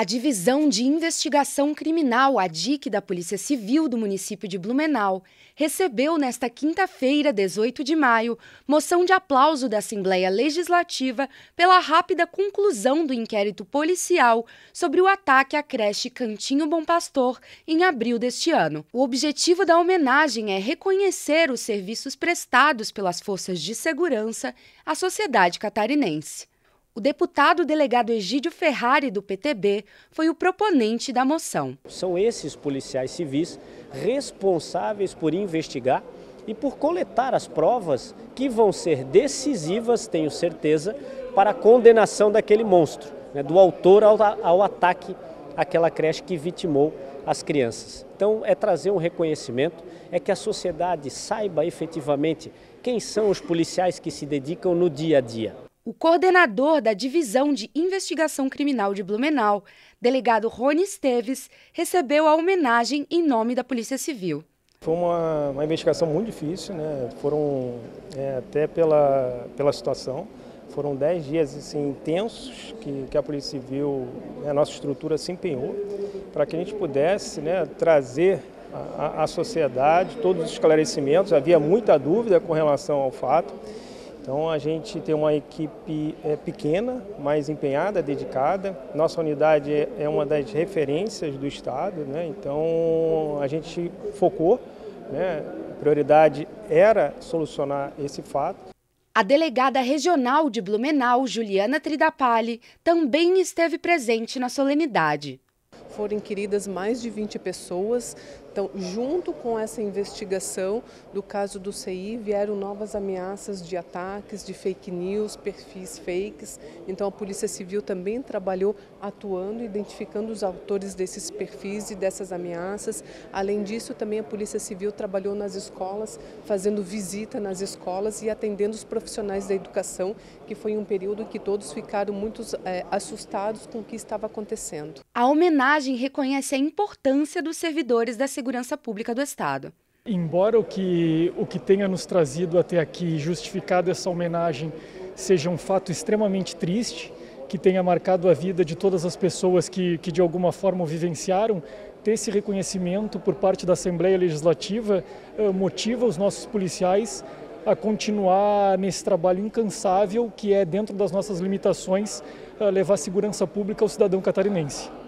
A Divisão de Investigação Criminal, a DIC, da Polícia Civil do município de Blumenau, recebeu nesta quinta-feira, 18 de maio, moção de aplauso da Assembleia Legislativa pela rápida conclusão do inquérito policial sobre o ataque à creche Cantinho Bom Pastor em abril deste ano. O objetivo da homenagem é reconhecer os serviços prestados pelas forças de segurança à sociedade catarinense. O deputado delegado Egídio Ferrari, do PTB, foi o proponente da moção. São esses policiais civis responsáveis por investigar e por coletar as provas que vão ser decisivas, tenho certeza, para a condenação daquele monstro, né, do autor ao ataque àquela creche que vitimou as crianças. Então, é trazer um reconhecimento, é que a sociedade saiba efetivamente quem são os policiais que se dedicam no dia a dia. O coordenador da Divisão de Investigação Criminal de Blumenau, delegado Rony Esteves, recebeu a homenagem em nome da Polícia Civil. Foi uma investigação muito difícil, né? Foram, até pela situação, foram 10 dias assim, intensos que a Polícia Civil, a nossa estrutura se empenhou para que a gente pudesse, né, trazer à sociedade todos os esclarecimentos. Havia muita dúvida com relação ao fato. Então a gente tem uma equipe pequena, mas empenhada, dedicada. Nossa unidade é uma das referências do Estado, né? Então a gente focou, né? A prioridade era solucionar esse fato. A delegada regional de Blumenau, Juliana Tridapalli, também esteve presente na solenidade. Foram inquiridas mais de 20 pessoas, então junto com essa investigação do caso do CI vieram novas ameaças de ataques, de fake news, perfis fakes, então a Polícia Civil também trabalhou atuando, identificando os autores desses perfis e dessas ameaças. Além disso, também a Polícia Civil trabalhou nas escolas, fazendo visita nas escolas e atendendo os profissionais da educação, que foi um período em que todos ficaram muito assustados com o que estava acontecendo. A homenagem reconhece a importância dos servidores da segurança pública do Estado. Embora o que tenha nos trazido até aqui, justificado essa homenagem, seja um fato extremamente triste, que tenha marcado a vida de todas as pessoas que de alguma forma o vivenciaram, ter esse reconhecimento por parte da Assembleia Legislativa motiva os nossos policiais a continuar nesse trabalho incansável que é, dentro das nossas limitações, levar segurança pública ao cidadão catarinense.